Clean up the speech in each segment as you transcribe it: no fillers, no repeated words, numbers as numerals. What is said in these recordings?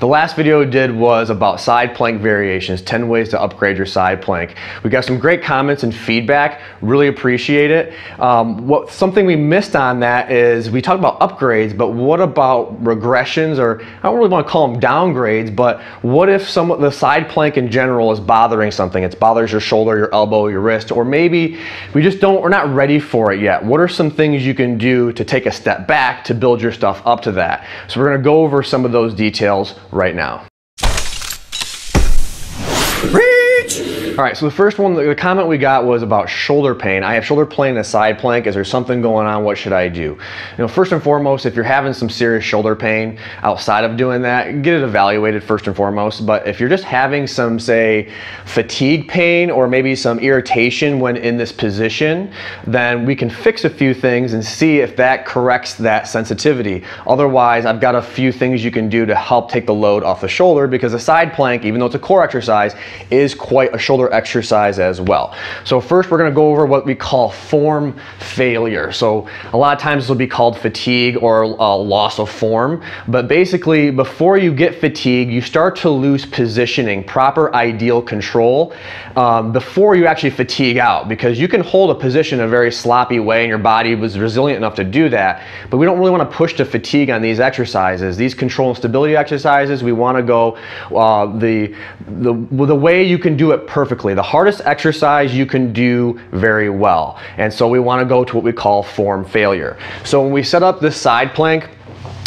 The last video we did was about side plank variations, 10 ways to upgrade your side plank. We got some great comments and feedback, really appreciate it. Something we missed on that is we talked about upgrades, but what about regressions, or I don't really want to call them downgrades, but what if the side plank in general is bothering something? It bothers your shoulder, your elbow, your wrist, or maybe we're not ready for it yet. What are some things you can do to take a step back to build your stuff up to that? So we're going to go over some of those details right now. All right, so the first one, the comment we got was about shoulder pain. I have shoulder pain in a side plank. Is there something going on? What should I do? You know, first and foremost, if you're having some serious shoulder pain outside of doing that, get it evaluated first and foremost. But if you're just having some, say, fatigue pain or maybe some irritation when in this position, then we can fix a few things and see if that corrects that sensitivity. Otherwise, I've got a few things you can do to help take the load off the shoulder, because a side plank, even though it's a core exercise, is quite a shoulder exercise as well. So first we're going to go over what we call form failure. So a lot of times this will be called fatigue or loss of form, but basically before you get fatigue, you start to lose positioning, proper ideal control, before you actually fatigue out, because you can hold a position in a very sloppy way and your body was resilient enough to do that, but we don't really want to push to fatigue on these exercises. These control and stability exercises, we want to go the way you can do it perfectly. The hardest exercise you can do very well. And so we want to go to what we call form failure. So when we set up this side plank,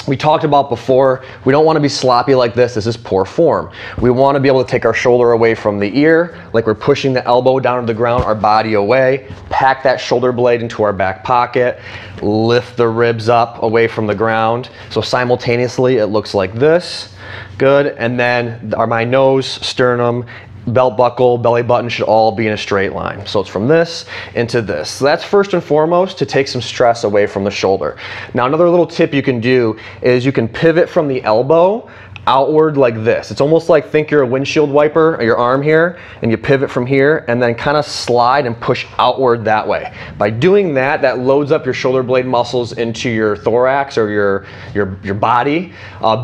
we talked about before, we don't want to be sloppy like this. This is poor form. We want to be able to take our shoulder away from the ear, like we're pushing the elbow down to the ground, our body away, pack that shoulder blade into our back pocket, lift the ribs up away from the ground. So simultaneously it looks like this. Good. And then my nose, sternum, belt buckle, belly button should all be in a straight line. So it's from this into this. So that's first and foremost to take some stress away from the shoulder. Now another little tip you can do is you can pivot from the elbow outward like this. It's almost like, think you're a windshield wiper or your arm here, and you pivot from here and then kind of slide and push outward that way. By doing that, that loads up your shoulder blade muscles into your thorax or your body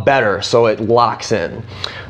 better, so it locks in.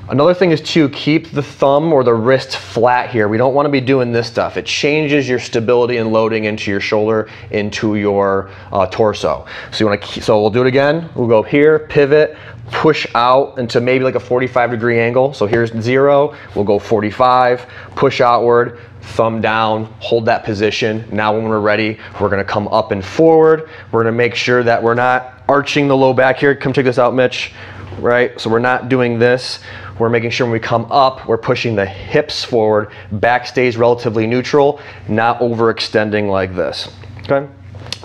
Another thing is to keep the thumb or the wrist flat here. We don't want to be doing this stuff. It changes your stability and loading into your shoulder, into your torso. So you want to, so we'll do it again. We'll go here, pivot, push out into maybe like a 45-degree angle. So here's 0, we'll go 45, push outward, thumb down, hold that position. Now when we're ready, we're going to come up and forward. We're going to make sure that we're not arching the low back here. Come check this out, Mitch. Right? So we're not doing this. We're making sure when we come up, we're pushing the hips forward, back stays relatively neutral, not overextending like this. Okay?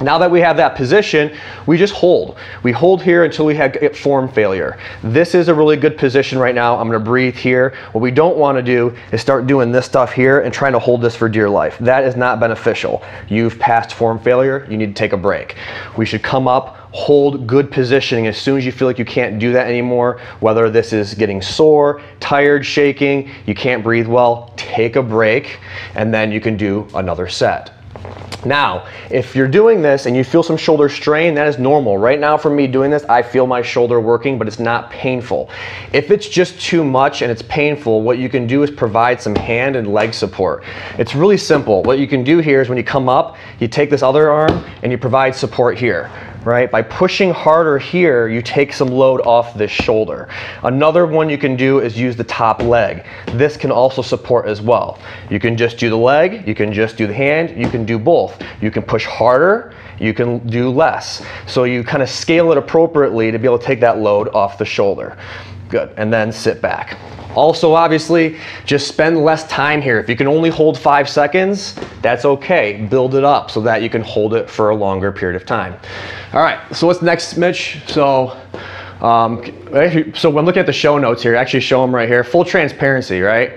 Now that we have that position, we just hold. We hold here until we have form failure. This is a really good position right now. I'm going to breathe here. What we don't want to do is start doing this stuff here and trying to hold this for dear life. That is not beneficial. You've passed form failure. You need to take a break. We should come up, hold good positioning as soon as you feel like you can't do that anymore, whether this is getting sore, tired, shaking, you can't breathe well, take a break, and then you can do another set. Now, if you're doing this and you feel some shoulder strain, that is normal. Right now for me doing this, I feel my shoulder working, but it's not painful. If it's just too much and it's painful, what you can do is provide some hand and leg support. It's really simple. What you can do here is when you come up, you take this other arm and you provide support here. Right? By pushing harder here, you take some load off this shoulder. Another one you can do is use the top leg. This can also support as well. You can just do the leg, you can just do the hand, you can do both. You can push harder, you can do less. So you kind of scale it appropriately to be able to take that load off the shoulder. Good, and then sit back. Also, obviously, just spend less time here. If you can only hold 5 seconds, that's okay. Build it up so that you can hold it for a longer period of time. All right, so what's next, Mitch? So when I'm looking at the show notes here, actually show them right here, full transparency, right?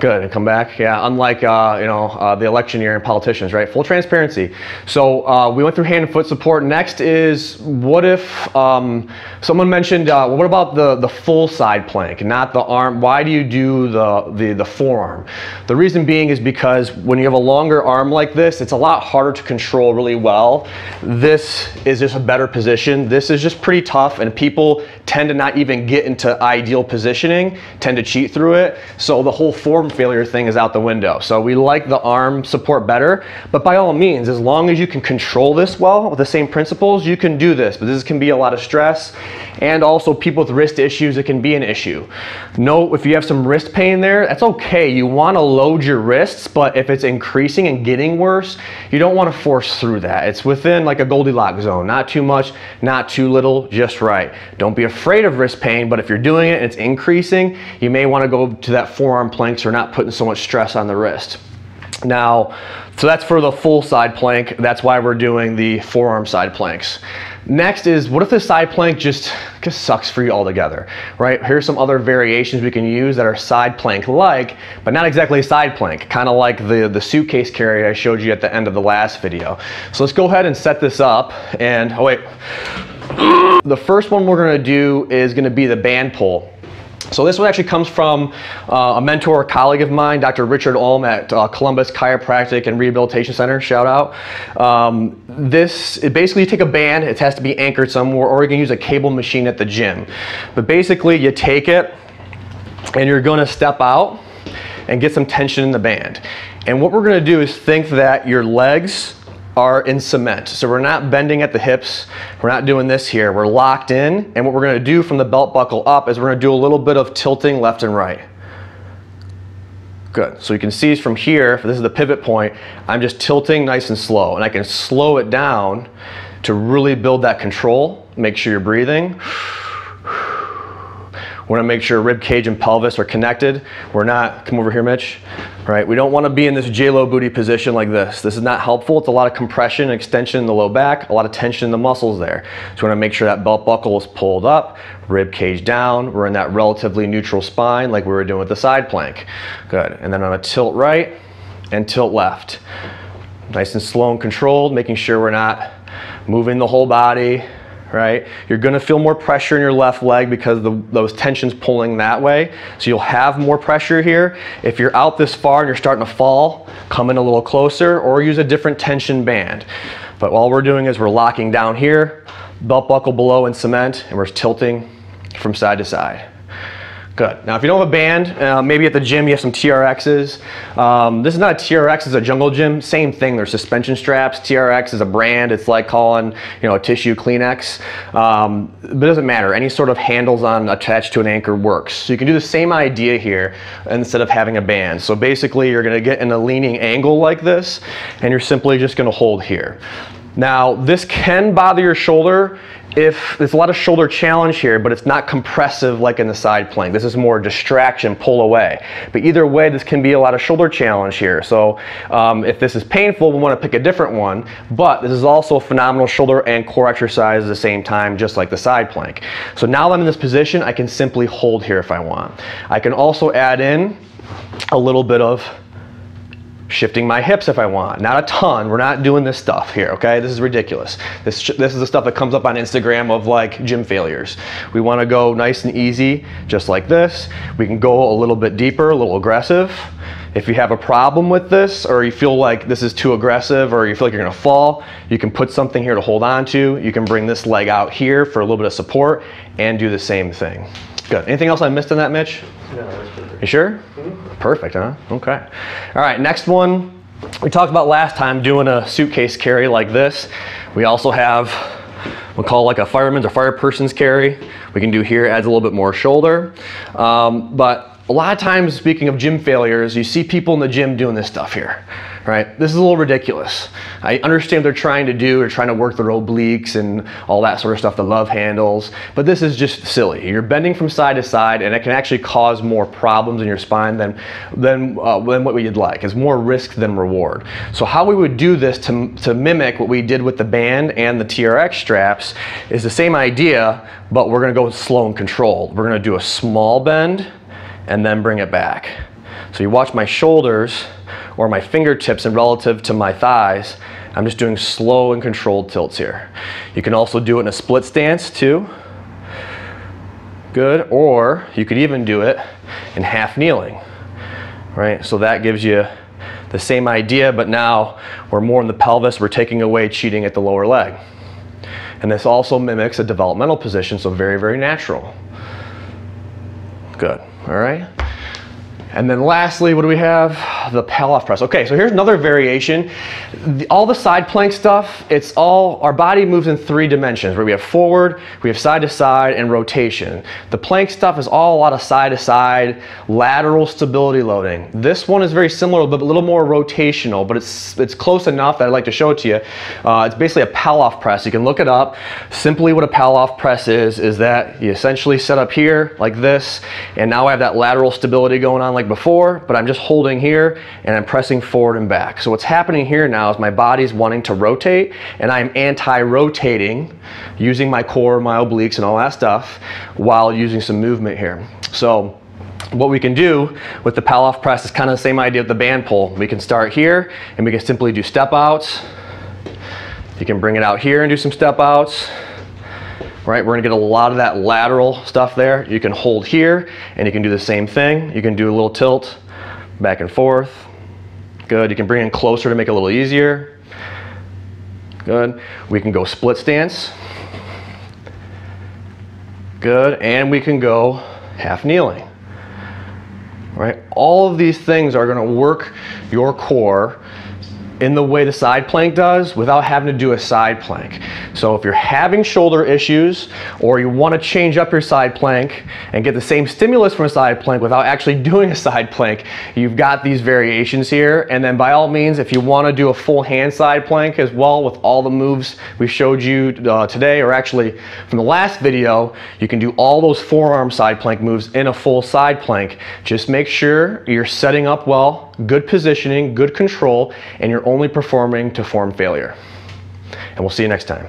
Good, and come back. Yeah, unlike the election year and politicians, right? Full transparency. So we went through hand and foot support. Next is, what if someone mentioned, well, what about the full side plank, not the arm? Why do you do the forearm? The reason being is because when you have a longer arm like this, it's a lot harder to control really well. This is just a better position. This is just pretty tough, and people tend to not even get into ideal positioning, tend to cheat through it. So the whole form failure thing is out the window. So we like the arm support better, but by all means, as long as you can control this well with the same principles, you can do this. But this can be a lot of stress, and also people with wrist issues, it can be an issue. Note, if you have some wrist pain there, that's okay. You want to load your wrists, but if it's increasing and getting worse, you don't want to force through that. It's within like a Goldilocks zone, not too much, not too little, just right. Don't be afraid of wrist pain, but if you're doing it and it's increasing, you may want to go to that forearm planks, or not putting so much stress on the wrist. Now, so that's for the full side plank. That's why we're doing the forearm side planks. Next is, what if the side plank just sucks for you altogether, right? Here's some other variations we can use that are side plank-like, but not exactly a side plank, kind of like the suitcase carry I showed you at the end of the last video. So let's go ahead and set this up, and, oh wait. The first one we're gonna do is gonna be the band pull. So this one actually comes from a mentor, a colleague of mine, Dr. Richard Ulm at Columbus Chiropractic and Rehabilitation Center, shout out. Basically you take a band, it has to be anchored somewhere, or you can use a cable machine at the gym. But basically you take it and you're gonna step out and get some tension in the band. And what we're gonna do is think that your legs are in cement. So we're not bending at the hips. We're not doing this here. We're locked in. And what we're gonna do from the belt buckle up is we're gonna do a little bit of tilting left and right. Good. So you can see from here, this is the pivot point, I'm just tilting nice and slow. And I can slow it down to really build that control. Make sure you're breathing. We want to make sure rib cage and pelvis are connected. We're not, come over here, Mitch. Right? We don't want to be in this J-Lo booty position like this. This is not helpful. It's a lot of compression and extension in the low back, a lot of tension in the muscles there. So we want to make sure that belt buckle is pulled up, rib cage down. We're in that relatively neutral spine like we were doing with the side plank. Good. And then I'm going to tilt right and tilt left. Nice and slow and controlled, making sure we're not moving the whole body. Right? You're going to feel more pressure in your left leg because those tensions pulling that way. So you'll have more pressure here. If you're out this far and you're starting to fall, come in a little closer or use a different tension band. But all we're doing is we're locking down here, belt buckle below in cement, and we're tilting from side to side. Good. Now, if you don't have a band, maybe at the gym you have some TRXs. This is not a TRX, it's a jungle gym. Same thing, they're suspension straps. TRX is a brand. It's like calling, a tissue Kleenex. But it doesn't matter. Any sort of handles on attached to an anchor works. So you can do the same idea here instead of having a band. So basically, you're going to get in a leaning angle like this, and you're simply just going to hold here. Now, this can bother your shoulder. If there's a lot of shoulder challenge here, but it's not compressive like in the side plank. This is more distraction, pull away. But either way, this can be a lot of shoulder challenge here. So if this is painful, we want to pick a different one. But this is also a phenomenal shoulder and core exercise at the same time, just like the side plank. So now that I'm in this position, I can simply hold here if I want. I can also add in a little bit of shifting my hips if I want. Not a ton. We're not doing this stuff here, okay? This is ridiculous. This is the stuff that comes up on Instagram of like gym failures. We want to go nice and easy, just like this. We can go a little bit deeper, a little aggressive. If you have a problem with this, or you feel like this is too aggressive, or you feel like you're going to fall, you can put something here to hold on to. You can bring this leg out here for a little bit of support and do the same thing. Good. Anything else I missed in that, Mitch? No, that's perfect. You sure? Mm-hmm. Perfect, huh? Okay. All right, next one. We talked about last time doing a suitcase carry like this. We also have, we'll call like a fireman's or fireperson's carry. We can do here, adds a little bit more shoulder. But a lot of times, speaking of gym failures, you see people in the gym doing this stuff here. Right? This is a little ridiculous. I understand what they're trying to do. They're trying to work their obliques and all that sort of stuff, the love handles, but this is just silly. You're bending from side to side, and it can actually cause more problems in your spine than what you'd like. It's more risk than reward. So how we would do this to mimic what we did with the band and the TRX straps is the same idea, but we're going to go slow and controlled. We're going to do a small bend and then bring it back. So you watch my shoulders or my fingertips and relative to my thighs, I'm just doing slow and controlled tilts here. You can also do it in a split stance too. Good. Or you could even do it in half kneeling, right? So that gives you the same idea, but now we're more in the pelvis. We're taking away cheating at the lower leg. And this also mimics a developmental position, so very, very natural. Good, all right? And then lastly, what do we have? The Pallof Press. Okay, so here's another variation. All the side plank stuff, it's all, our body moves in three dimensions, where we have forward, we have side to side, and rotation. The plank stuff is all a lot of side to side, lateral stability loading. This one is very similar, but a little more rotational, but it's close enough that I'd like to show it to you. It's basically a Pallof Press. You can look it up. Simply what a Pallof Press is that you essentially set up here like this, and now I have that lateral stability going on like before, but I'm just holding here and I'm pressing forward and back. So what's happening here now is my body's wanting to rotate and I'm anti-rotating using my core, my obliques and all that stuff while using some movement here. So what we can do with the Pallof Press is kind of the same idea with the band pull. We can start here and we can simply do step outs. You can bring it out here and do some step outs. Right, we're gonna get a lot of that lateral stuff there. You can hold here and you can do the same thing. You can do a little tilt back and forth. Good, you can bring in closer to make it a little easier. Good, we can go split stance. Good, and we can go half kneeling. Right, all of these things are gonna work your core in the way the side plank does without having to do a side plank. So if you're having shoulder issues or you want to change up your side plank and get the same stimulus from a side plank without actually doing a side plank, you've got these variations here. And then by all means, if you want to do a full hand side plank as well with all the moves we showed you today, or actually from the last video, you can do all those forearm side plank moves in a full side plank. Just make sure you're setting up well, good positioning, good control, and you're only performing to form failure. And we'll see you next time.